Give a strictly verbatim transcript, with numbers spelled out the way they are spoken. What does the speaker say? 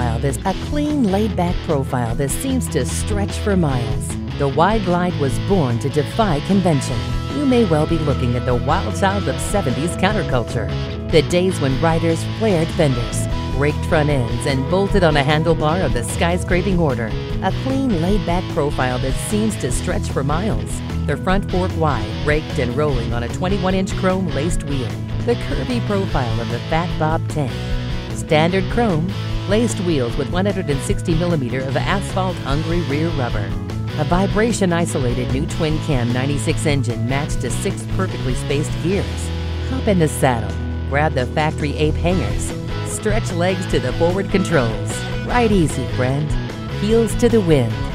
profile this a clean, laid-back profile that seems to stretch for miles. The Wide Glide was born to defy convention. You may well be looking at the wild child of seventies counterculture. The days when riders flared fenders, raked front ends, and bolted on a handlebar of the skyscraping order. A clean, laid-back profile that seems to stretch for miles. The front fork wide, raked and rolling on a twenty-one inch chrome laced wheel. The curvy profile of the Fat Bob tank. Standard chrome, laced wheels with one hundred sixty millimeters of asphalt-hungry rear rubber. A vibration-isolated new twin-cam ninety-six engine matched to six perfectly spaced gears. Hop in the saddle, grab the factory ape hangers, stretch legs to the forward controls. Ride easy, friend. Heels to the wind.